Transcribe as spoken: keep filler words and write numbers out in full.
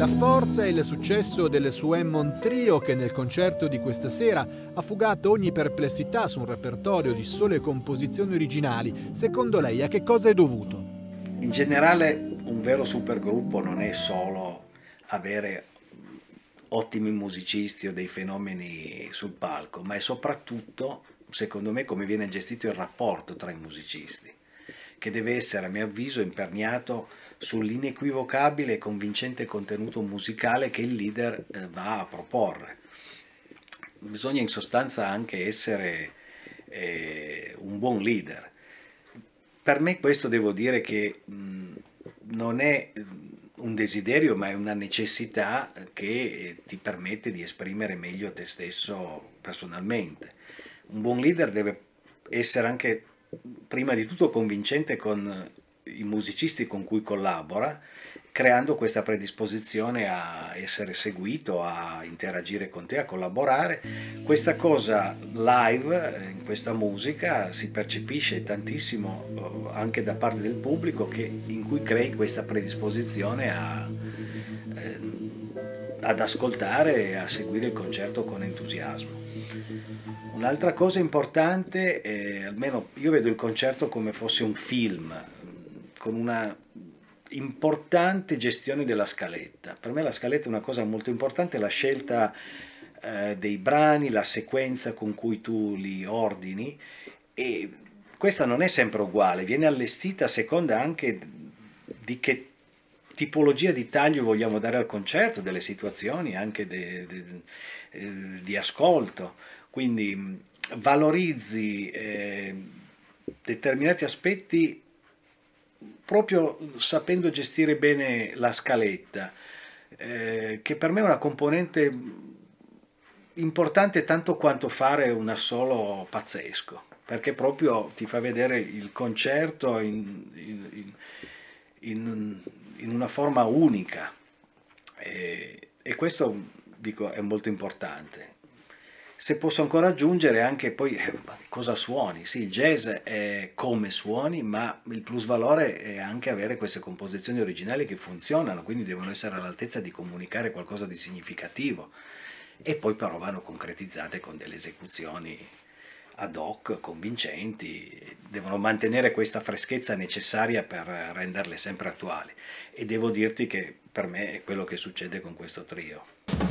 La forza e il successo del Hammond Trio, che nel concerto di questa sera ha fugato ogni perplessità su un repertorio di sole composizioni originali, secondo lei a che cosa è dovuto? In generale un vero supergruppo non è solo avere ottimi musicisti o dei fenomeni sul palco, ma è soprattutto, secondo me, come viene gestito il rapporto tra i musicisti, che deve essere, a mio avviso, imperniato sull'inequivocabile e convincente contenuto musicale che il leader va a proporre. Bisogna in sostanza anche essere eh, un buon leader. Per me questo, devo dire, che mh, non è un desiderio, ma è una necessità che ti permette di esprimere meglio te stesso personalmente. Un buon leader deve essere anche, prima di tutto, convincente con i musicisti con cui collabora, creando questa predisposizione a essere seguito, a interagire con te, a collaborare. Questa cosa live, in questa musica, si percepisce tantissimo anche da parte del pubblico, che, in cui crei questa predisposizione a, eh, ad ascoltare e a seguire il concerto con entusiasmo. Un'altra cosa importante, eh, almeno io vedo il concerto come fosse un film, con una importante gestione della scaletta. Per me la scaletta è una cosa molto importante, la scelta eh, dei brani, la sequenza con cui tu li ordini, e questa non è sempre uguale, viene allestita a seconda anche di che tipologia di taglio vogliamo dare al concerto, delle situazioni anche de, de, eh, di ascolto. Quindi valorizzi eh, determinati aspetti proprio sapendo gestire bene la scaletta, eh, che per me è una componente importante tanto quanto fare un assolo pazzesco, perché proprio ti fa vedere il concerto in, in, in, in una forma unica, e, e questo, dico, è molto importante. Se posso ancora aggiungere anche poi cosa suoni. Sì, il jazz è come suoni, ma il plusvalore è anche avere queste composizioni originali che funzionano, quindi devono essere all'altezza di comunicare qualcosa di significativo, e poi però vanno concretizzate con delle esecuzioni ad hoc, convincenti, devono mantenere questa freschezza necessaria per renderle sempre attuali, e devo dirti che per me è quello che succede con questo trio.